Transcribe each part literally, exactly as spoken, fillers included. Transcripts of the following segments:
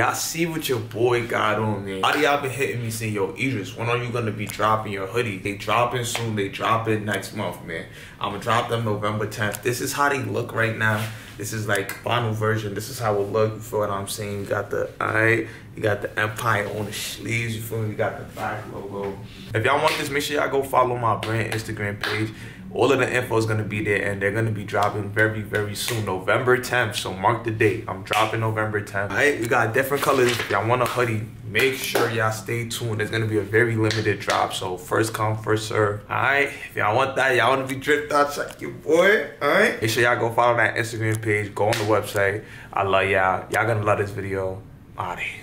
Y'all see what your boy got on, man. A lot of y'all been hitting me saying, yo, Idris, when are you gonna be dropping your hoodie? They dropping soon, they dropping next month, man. I'ma drop them November tenth. This is how they look right now. This is like final version. This is how it look, you feel what I'm saying? You got the eye, you got the Empire on the sleeves, you feel me? You got the back logo. If y'all want this, make sure y'all go follow my brand Instagram page. All of the info is gonna be there, and they're gonna be dropping very, very soon, November tenth. So mark the date. I'm dropping November tenth. All right, we got different colors. If y'all want a hoodie, make sure y'all stay tuned. There's gonna be a very limited drop. So first come, first serve. All right, if y'all want that, y'all wanna be dripped out, check your boy. All right, make sure y'all go follow that Instagram page. Go on the website. I love y'all. Y'all gonna love this video. All right.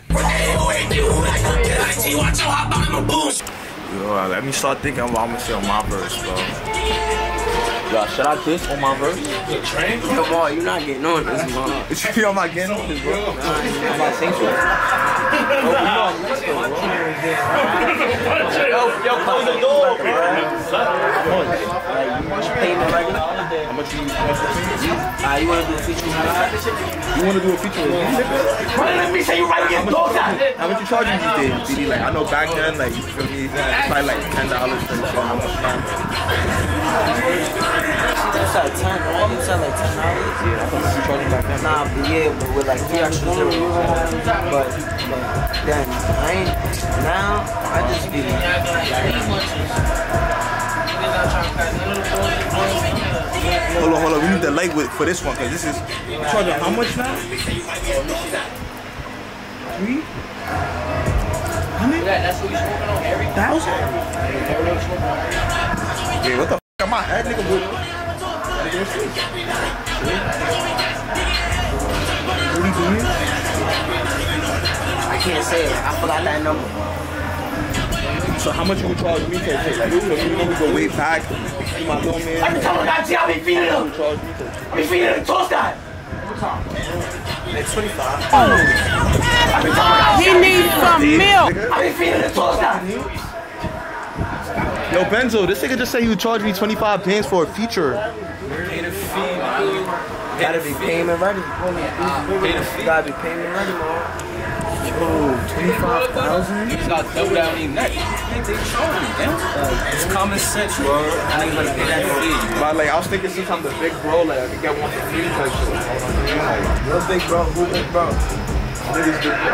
Yo, let me start thinking about I'm gonna say on my verse, bro. Yo, should I diss on my verse? Come on, you're not getting on this, bro. I'm not getting on this, bro. I'm not saying so. Yo, close the door, bro. How much you paying me right now? How much you paying me right now? You wanna do a feature? You wanna do a feature? Let me say you right against dogs out. How much you charging these days, D D? Like, I know back then, like, you feel me? It's probably like ten dollars for how much time. That's like ten, right? You said like ten dollars? Yeah, I thought you charging back then. Nah, but yeah, but with like three extra zeros. But, but then, I ain't, now, I just be like, hold on, hold on, we need the light with for this one, because this is, you charging how much now? Three? Yeah, that's what we smoking on every thousand. Yeah, what the f am I? That nigga would. What are you doing? I can't say it. I forgot that number. So how much you would charge me to take? Like, you know, we go way back. My little man. Every time I got you, I be feeding him. I be feeding him. Toss that. It's twenty-five. Oh. He needs some milk. I be feeding the toaster. Yo, Benzo, this nigga just said you charge me twenty-five pins for a feature. Pay the fee, man. Gotta be payment ready. Pay the fee. Gotta be payment ready, man. Yo, twenty-five thousand? You got double down these nuts. It's common sense, bro. I ain't gonna pay that fee. But like, I was thinking sometimes the big bro, like I could get one for free type shit. Like, yo, big bro, who big bro? Niggas just uh,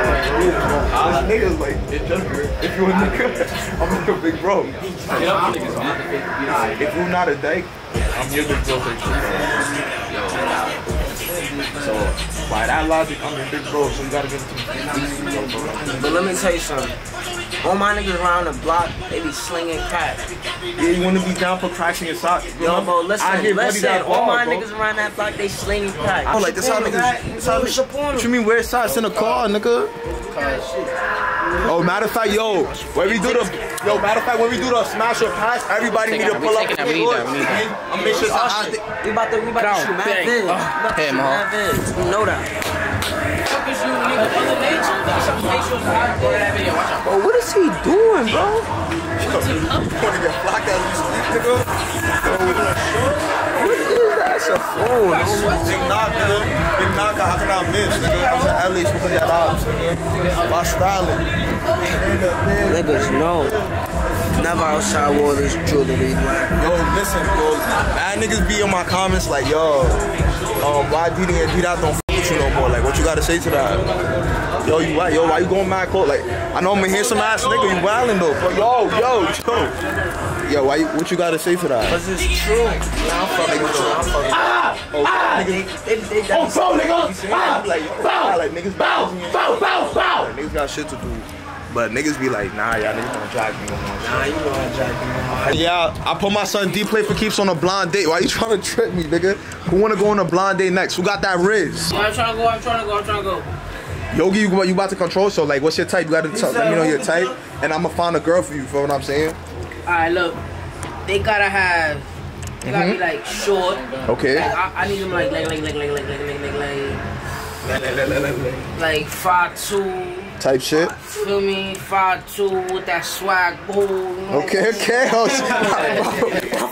niggas like, if you a nigga, I'm like a big bro. If you're not a dyke, I'm your big bro. So by that logic, I'm your big bro, so you gotta get to. But let me tell you something. All my niggas around the block, they be slinging crack. Yeah, you wanna be down for cracks in your socks. Yo, bro, listen, listen, all my niggas around that block, they slinging crack. Oh, like this how niggas. What you mean wear socks in a car, nigga? Oh, matter of fact, yo, when we do the, yo, matter of fact, when we do the smash or pass, everybody need to pull up. I'm making sure we about to, we about to shoot mad vids. Hey, man, you know that. Bro, what is he doing, bro? What is that's a fool, nigga. How can I miss, nigga? I was in L A smoking that ops, nigga. My styling. Niggas know. Never outside wore this jewelry. Yo, listen, bro. Bad niggas be in my comments like, yo, um, why D D and D D don't f with you no more? Like, what you gotta say to that? Yo, you why? Yo, why you going mad cold? Like, I know I'm a handsome ass nigga. You wildin' though. But yo, yo, chill. Yo, why? You, what you gotta say for that? Cause it's true. Like, nah, I'm fucking with you. I'm fucking with you. Ah, oh, ah, niggas, they, they, they, oh, bro, nigga. Bow, like, bow, like niggas, bow, bow, bow, bow. Like, niggas got shit to do, but niggas be like, nah, y'all niggas don't drag me no more. Nah, you don't drag me no more. Yeah, I put my son D play for keeps on a blind date. Why you trying to trick me, nigga? Who wanna go on a blind date next? Who got that Riz? I'm trying to go. I'm trying to go. I'm trying to go. Yogi, you, you about to control? So like, what's your type? You gotta tell, let me know your type, and I'ma find a girl for you. Feel what I'm saying? Alright, look, they gotta have, they gotta mm-hmm. be like short. Okay. Like, I, I need them like, like, like, like, like, like, like, like, like, like, like, like, five two. Type shit? Feel me? five two with that swag. Boom. Okay, okay. My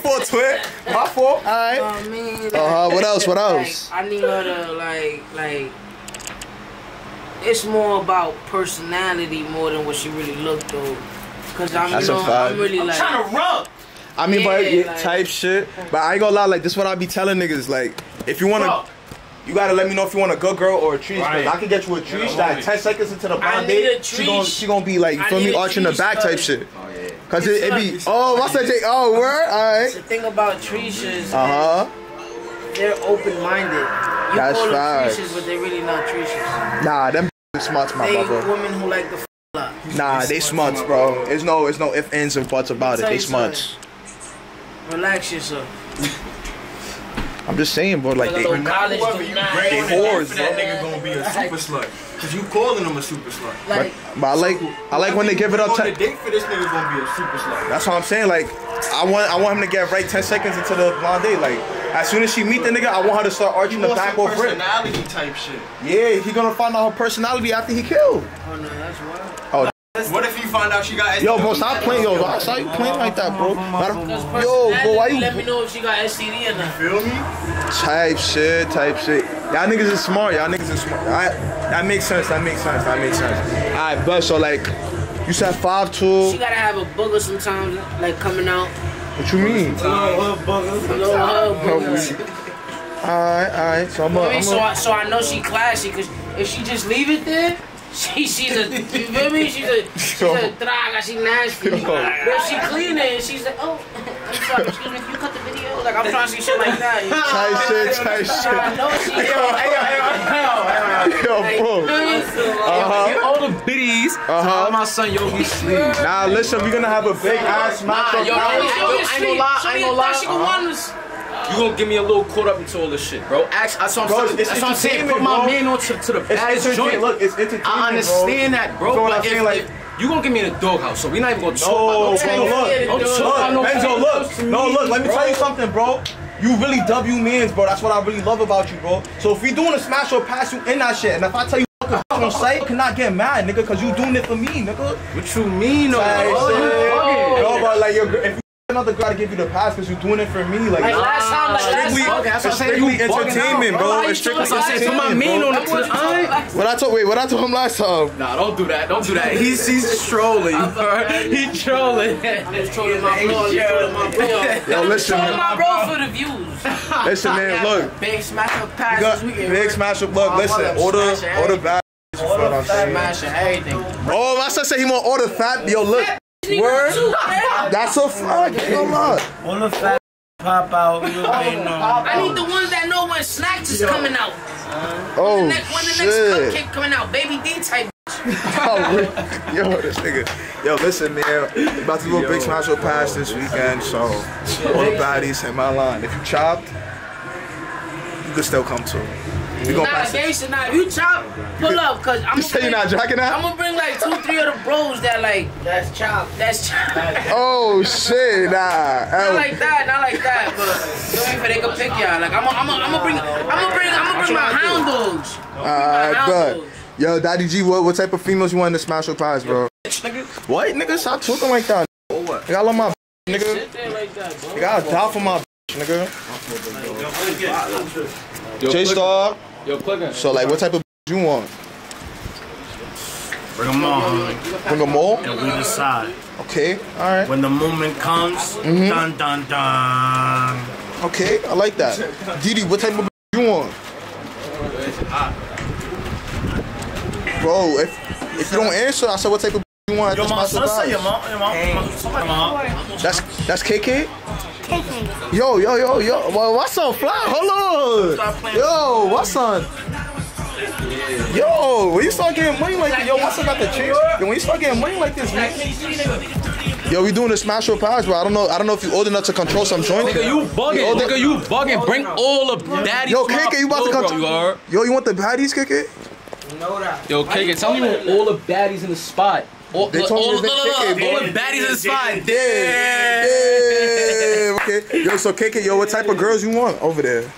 fault, twit. My fault. Alright. You know what I mean? Uh-huh. What else? What else? Like, I need her to, like, like, it's more about personality more than what she really looked though. Cause I'm, you know, I'm really I'm like trying to rub. I mean, yeah, but yeah, like, type shit. But I ain't gonna lie, like this is what I be telling niggas. Like, if you wanna, bro, you gotta let me know if you want a good girl or a treat. Right. I can get you a treat. Yeah, like ten seconds into the bond date, she gon' she gon' be like, you feel me, arching the back type shit. Oh yeah. Cause it, it be oh, what's that thing? Oh, word. All right. The thing about trees is uh huh. they're open minded. You That's call them right. trees, but they really not trees. Nah, them smarts, my brother. They women who like the. Nah, they smuts, bro. It's no, it's no if, ands, and buts about it. They smuts. Relax yourself. I'm just saying, bro. Like, they, they whores, bro. That nigga gonna be a super slut. Cause you calling them a super slut. Like, but, but I like, I like when they give it up. On the date for this nigga gonna be a super slut. That's what I'm saying. Like, I want, I want him to get right ten seconds into the blonde date. Like, as soon as she meet the nigga, I want her to start arching the back over it. Personality type shit. Yeah, he gonna find out her personality after he killed. Oh no, that's wild. What if you find out she got S T D? Yo, bro, stop playing, yo. Bro. Stop playing like that, bro. Yo, bro, why you... Let me know if she got S T D or not. You feel me? Type shit, type shit. Y'all niggas is smart. Y'all niggas is smart. Right. That makes sense. That makes sense. That makes sense. All right, but so, like, you said five two. She gotta have a booger sometimes, like, coming out. What you mean? A little hub booger. A little hub booger. All right, all right. So, I'm a, so, I, so I know she classy, because if she just leave it there... She, she's a, you feel me? She's a, she's yo. a thraga, she nasty. Yo. But she clean it, and she's like, oh, I'm sorry, excuse me, you cut the video? Like, I'm trying to see shit like that. Tight shit, tight shit. I know she, yo, yo, yo, yo, yo, like, bro. Uh-huh. Get all the biddies. Uh-huh. My son, yo, he's sleep. Nah, listen, we're gonna have a big ass match up. Yo, I ain't gonna lie, I ain't gonna lie. You gonna give me a little caught up into all this shit, bro. Ask, that's what I'm, bro, that's what I'm saying. Put my bro. man on to, to the baddest joint. Look, it's entertainment, I understand bro. that, bro. You know what but I'm saying, like, if you gonna give me in a doghouse, so we not even gonna talk no, about no bro, look, look, look, no Benzo, look, no, look. Let me bro. tell you something, bro. You really dub you mans, bro. That's what I really love about you, bro. So if we doing a smash or pass, you in that shit, and if I tell you. On site, cannot get mad, nigga, cause you doing it for me, nigga. What you mean, no? Yo, but like your. Another guy to give you the pass because you're doing it for me. Like, like last time, like strictly, last time. It's strictly entertainment, bro. It's strictly entertainment, bro. What I told, wait, what I told him last time? Nah, don't do that. Don't do that. He's he's trolling. He trolling. I'm just trolling my bro. Yo, listen, man. My bro for the views. Listen, man. Look. Big smash up passes. Big smash up. Look, listen. Order, order back. Order smash and everything. Oh, my son said he want order fat. Yo, look. Word? That's a fuck. Come on. All the fat pop out. I need the ones that know when snacks is coming out. Oh, when the next, when the shit. next cupcake coming out. Baby D type. Oh, yo, this nigga. Yo, listen, man. About to do a big smash or pass this weekend, so all the baddies in my line. If you chopped, you could still come to it. We nah, gangsta, nah, if you chop, pull up, cause I'm you gonna bring, not jacking out? I'm gonna bring like two, three of the bros that like, that's chop, that's chop. Oh shit, nah. Not like that, not like that, but you ain't for they can pick y'all. Like I'm, I'm, I'm gonna bring, I'm gonna bring, I'm gonna bring my hound dogs. Alright, bro. Yo, Daddy G, what, what type of females you want in the smash your pies, bro? What, nigga? Stop talking like that. What? I love my nigga. You gotta die for my nigga. J Star. Yo, so like, what type of you want? Bring them on. Bring them all? And we decide. Okay, alright. When the moment comes, mm-hmm. dun dun dun. Okay, I like that. D D, what type of you want? Bro, if if you don't answer, I said what type of you want? Yo, my son said your mom. That's that's K K? Yo, yo, yo, yo, what's up, fly? Hold on. Yo, what's up? Yo, when you start getting money like this, yo, what's up about the chase? Yo, when you start getting money like this, man. Yo, we doing a smash or pass, bro. I don't know, I don't know if you old enough to control some joint. Nigga, you bugging, nigga, you bugging. Bring all of daddy. Yo, K K, you about to control? Yo, you want the baddies, K K? No, that. Yo, K K, tell me what all the baddies in the spot. All the baddies in the spot. Yeah. Okay. Yo, so K K, yo, what type of girls you want over there? No.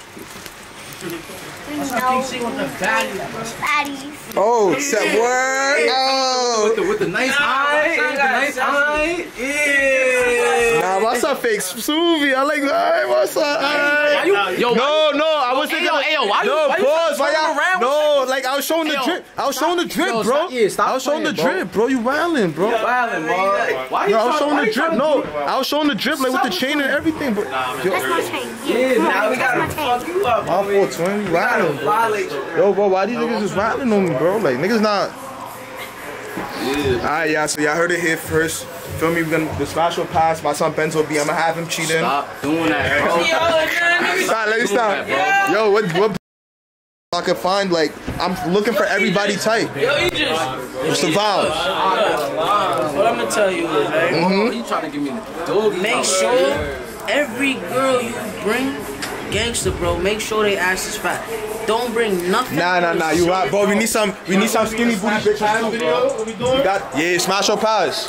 Baddies. Oh, set word. Oh. With the, with the nice eye. With the nice eye. Yeah. Nah, Massa fakes Suvi. I like that. Massa. Yo, no, no. I was thinking. Yo, why you? No, pause. Why y'all? No, like I was showing the drip. I was showing the drip, bro. I was showing the drip, bro. You wildin', bro. Wildin', bro. Why you? I was showing the drip. No, I was showing the drip, like with the chain and everything, bro. That's my chain. Yeah, now we gotta fuck you up, bro. four twenty, wildin'. Yo, bro, why these niggas just wildin' on me, bro? Like niggas not. Yeah. Alright, y'all. So y'all heard it here first. Feel me? We're gonna the special pass by some Benzo B. I'ma have him cheating. Stop doing that, bro. Yo, stop, let me stop. That, yo, what what I could find? Like I'm looking for everybody type. Yo, you just survive. What I'm gonna tell you is, hey, mm-hmm. you trying to give me the dog? Make sure every girl you bring, gangster, bro. Make sure they ass is fat. Don't bring nothing. Nah, nah, nah. You right, bro. We need some. We need some skinny booty bitches. We got yeah, smash your powers.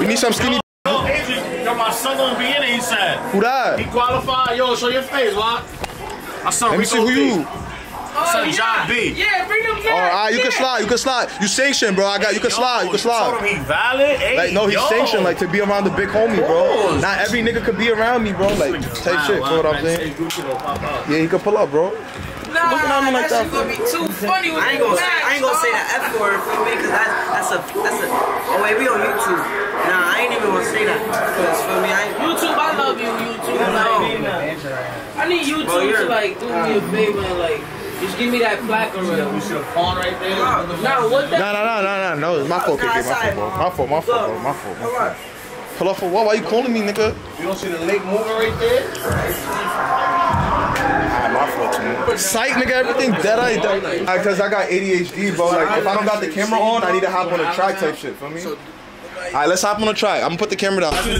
We need some skinny. Yo, Adrian, yo, my son gonna be in it. He said. Who that? He qualified. Yo, show your face, what? My son. Let me see who you. My son John B. Yeah, bring him back. All right, you can slide. You can slide. You sanctioned, bro. I got. You can slide. You can slide. He valid. Like no, he's sanctioned. Like to be around the big homie, bro. Not every nigga could be around me, bro. Like type shit. You know what I'm saying? Yeah, he could pull up, bro. Nah, nah, like that, that gonna be too funny with I ain't gonna, match, I ain't gonna say that F word for me, cause that, that's a, that's a, oh wait, we on YouTube. Nah, I ain't even gonna say that, cause for me, I ain't, YouTube, I love you, YouTube, no. I need YouTube bro, to like, do me a favor and like, just give me that plaque already. We should have pawned right there. Nah, what the? Nah, nah, nah, nah, nah, no, it's my fault, K K, my fault, my fault, my fault, bro, my fault, my fault. Pull up for what? Why you calling me, nigga? You don't see the lake moving right there? Psych, nigga, everything dead I dead. Right, cause I got A D H D, bro. Like, if I don't got the camera on, I need to hop on a track type shit, feel me? Alright, let's hop on a track. I'm gonna put the camera down. Yo, bro,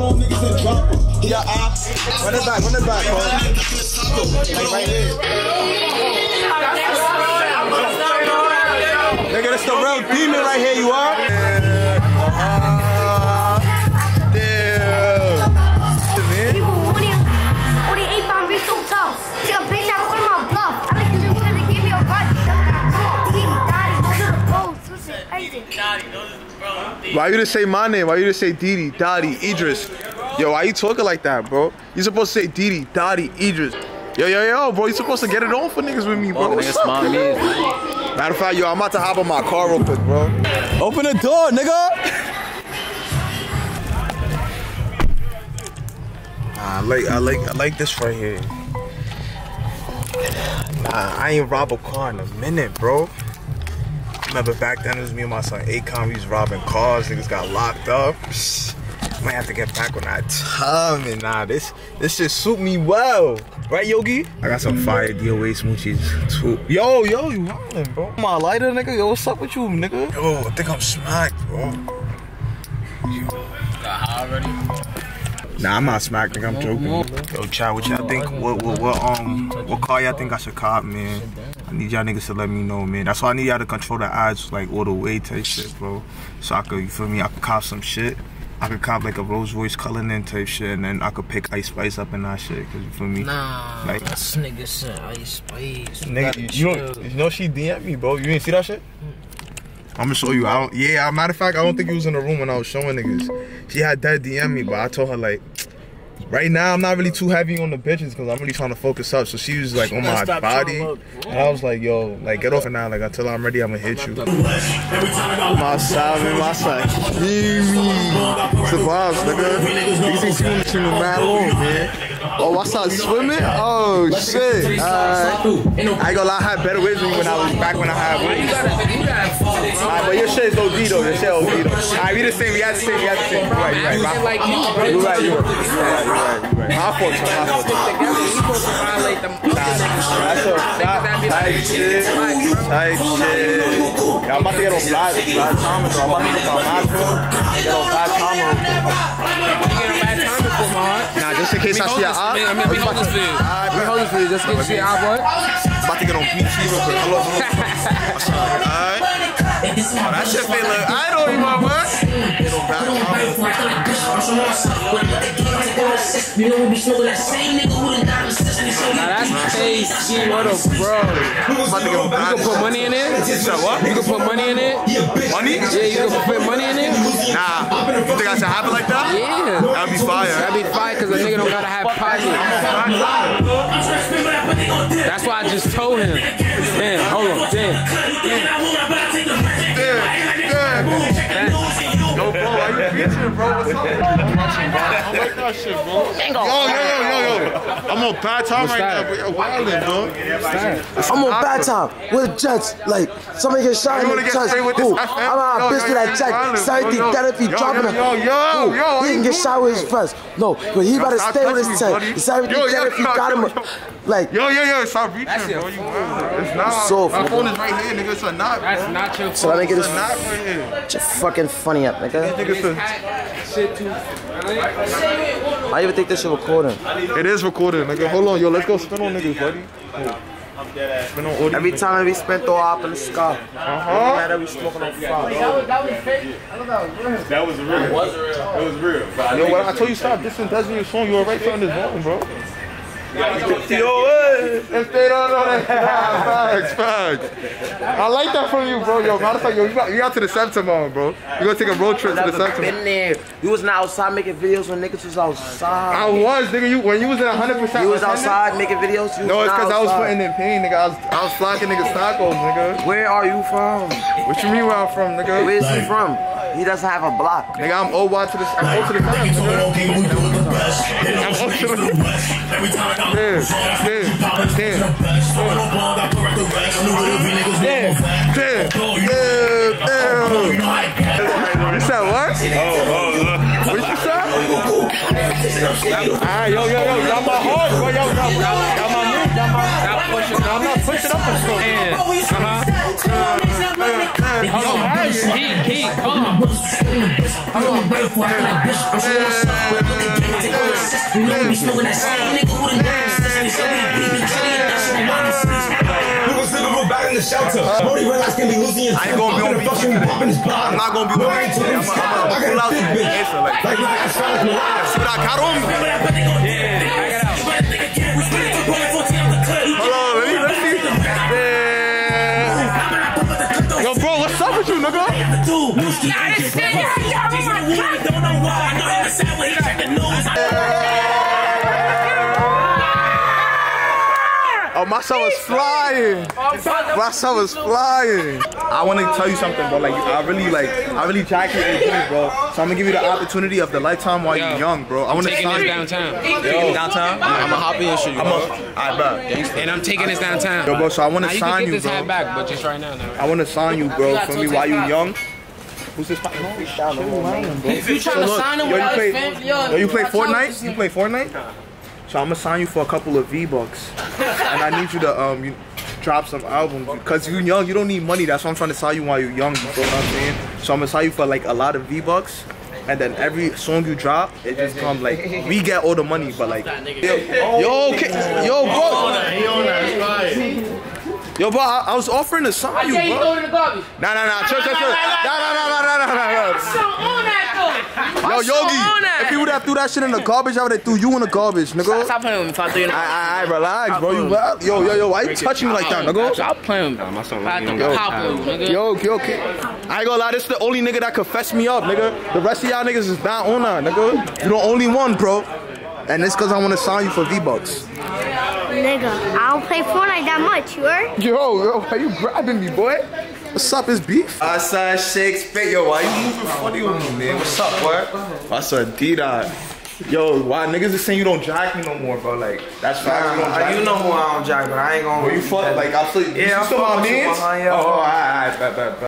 no niggas in drop. Yeah, ops. Run it back, run it back, bro. Like, right here. Nigga, that's the real demon right here, you are? Why you just say my name? Why you just say D D, Dottie, Idris? Yo, why you talking like that, bro? You supposed to say D D, Dottie, Idris. Yo, yo, yo, bro, you supposed to get it on for niggas with me, bro. What's up, nigga? Matter of fact, yo, I'm about to hop on my car real quick, bro. Open the door, nigga. I like, I like, I like this right here. Nah, I ain't rob a car in a minute, bro. Remember back then it was me and my son Akon, we was robbing cars, niggas got locked up. Might have to get back on that time and nah, this this shit suit me well. Right, Yogi? I got some fire D O A smoochies too. Yo, yo, you wildin', bro. My lighter, nigga, yo, what's up with you, nigga? Yo, I think I'm smacked, bro. You got high already? Nah, I'm not smacked, nigga, I'm joking. Yo, chat, what y'all think, what, what, what, um, what car y'all think I should cop, man? I need y'all niggas to let me know, man. That's why I need y'all to control the odds, like, all the way type shit, bro. So I could, you feel me, I could cop some shit. I could cop, like, a Rolls Royce Cullinan type shit, and then I could pick Ice Spice up and that shit, cause you feel me? Nah, like, this nigga said Ice Spice. Nigga, you, don't, you know she D M'd me, bro. You didn't see that shit? I'm gonna show you. I don't, yeah, matter of fact, I don't think you was in the room when I was showing niggas. She had that D M me, but I told her, like, right now, I'm not really too heavy on the bitches because I'm really trying to focus up. So she was like on my body, and I was like, "Yo, like get off it now! Like until I'm ready, I'm gonna hit you." My side, man, my side. Survives, nigga. These things swimming too mad long, man. Oh, I started swimming. Oh shit! Uh, I ain't gonna lie, I had better waves than me when I was back when I had waves. Alright, but your shit is O D though. Your shit O D though. Alright, we the same. We had the same. We had the same. Right, right. You right, you right. Right, right. My fault, my fault. Nah, that's a fact. Type shit. Type shit. Yeah, I'm about to get on live time, so I'm about to get on live time. Get on live time. Nah, just in case I see an op. I mean, we hold this video. We hold this video. Just in case you see an op, what? I'm about to get on P T real quick. Alright. that shit feel like idol, you my boy. It'll back off. You know we be smoking that same nigga with a diamond system. Now that's crazy, what a bro. You can put money in it? What? You can put money in it? Money? Yeah, you can put money in it? Nah. You think I should have it like that? Yeah. That'd be fire. That'd be fire because a nigga don't gotta have pockets. That's why I just told him. Damn, hold on, damn. Yo, bro, why you featuring, bro? What's up? I'm watching, bro. I like that shit, bro. Yo, yo, yo, yo, yo. I'm on bad time right now, but you're wildin', bro. I'm on bad time with Jets. Like, somebody get shot in the chest. I'm on a bitch with that Jets. Seventy therapy dropping him. Yo, yo, yo. He can get shot with his friends. No, but he about to stay with his Jets. Seventy therapy got him. Like, yo, yo, yo, stop reaching, bro. You wildin'. It's not. My phone is right here, nigga. It's a knot, bro. That's not your phone. So let me get this. It's a knot right here. Just fucking funny up, nigga. I even think this is recording. It is recording, nigga. Hold on, yo, let's go spin on niggas, buddy. Spin on audio. Every time we spent throw up in the sky. Uh huh. That was real. That was real. It was real. Yo, when I told you stop disinvesting your song, you were right on this button, bro. Facts, facts. I like that from you, bro. Yo, matter of fact, yo, you got, you got to the set tomorrow, bro. You gonna take a road trip to the set tomorrow. Been there. You was not outside making videos when niggas was outside. I was, nigga. You when you was at one hundred percent. You was outside making videos. You no, it's because I was putting in pain, nigga. I was, I was flocking niggas tacos, nigga. Where are you from? What you mean where I'm from, nigga? Where's like, he from? He doesn't have a block. Nigga, I'm old to the. I'm old to the time, nigga. You said what? Oh, oh, what you said? Alright, yo, yo, yo, y'all my heart, bro, yo, y'all my move, y'all my move. I'm not pushing up a score. Uh-huh. Come on. You know me smoking that same nigga with a diamond system. So we beat me clean, that's what mama says. We was living real back in the shelter. Only realized can be losing your time. I'm gonna fucking pop in his bottom. I'm not gonna be worried to him. I got a thick bitch. Like, like, like, I shot him. I shot him. I got him. Yeah, I got out. Hold on, let me, let me. Yeah. Yo, bro, what's up with you, nigga? Nah, this nigga, y'all on my top. Don't know why. I know how to sound when he check the news. Oh, my son was flying. My son was flying. I want to tell you something, bro. Like, I really, like, I really jacked it, bro. So I'm gonna give you the opportunity of the lifetime while yo, you're young, bro. I want to taking this downtown. Yo, downtown. I'm gonna hop in and shoot you. I'm a, bro. And I'm taking this downtown. Yo, bro. So I want to sign you, bro. You can get this hat back, but just right now, though. I want to sign you, bro. For me, while you're young. Who's this fighting? If you trying to sign him without his family, yo, you play Fortnite? You play Fortnite? So I'm gonna sign you for a couple of V bucks, and I need you to um you drop some albums because you young, you don't need money. That's why I'm trying to sign you while you're young. You know what I'm saying? So I'm gonna sign you for like a lot of V bucks, and then every song you drop, it just comes like we get all the money, but like yo, yo, okay, yo, bro. Yo, bro, I, I was offering to sign you, bro. I can't throw it in the garbage. Nah, nah, nah, chill, chill, chill. Nah, nah, nah, nah, nah, nah, nah. I'm so on that, though. Yo, Yogi, if you would have threw that shit in the garbage, I would have threw you in the garbage, nigga. Stop, stop playing with me if I threw you in the garbage. Aight, relax, bro. You loud? Yo, yo, yo, why you touching me like that, nigga? Stop playing with me. Nah, my son, I think I'm popular, nigga. Yo, yo, okay. I ain't gonna lie, this is the only nigga that could fess me up, nigga. The rest of y'all niggas is not on that, nigga. You're the only one, bro. And it's because I want to sign you for V bucks. Nigga, I don't play Fortnite that much, you heard? Yo, yo, why you grabbing me, boy? What's up, it's beef? I saw Shakespeare. Yo, why you moving funny with me, man? What's up, boy? I saw D D. Yo, why niggas is saying you don't jack me no more, bro? Like, that's why nah, you don't jack you me. You know who I don't jack, but I ain't gonna. Well, you fuck, like, I feel. Yeah, you I still my mans? Oh, alright, alright, bet, bet, bet.